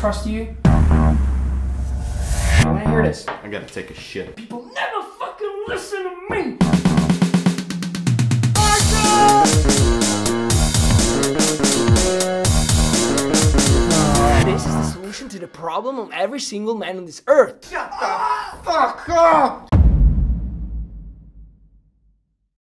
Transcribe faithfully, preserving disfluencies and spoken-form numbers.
trust you? I want to hear this. I gotta take a shit. People never fucking listen to me! This is the solution to the problem of every single man on this earth. Shut the fuck up!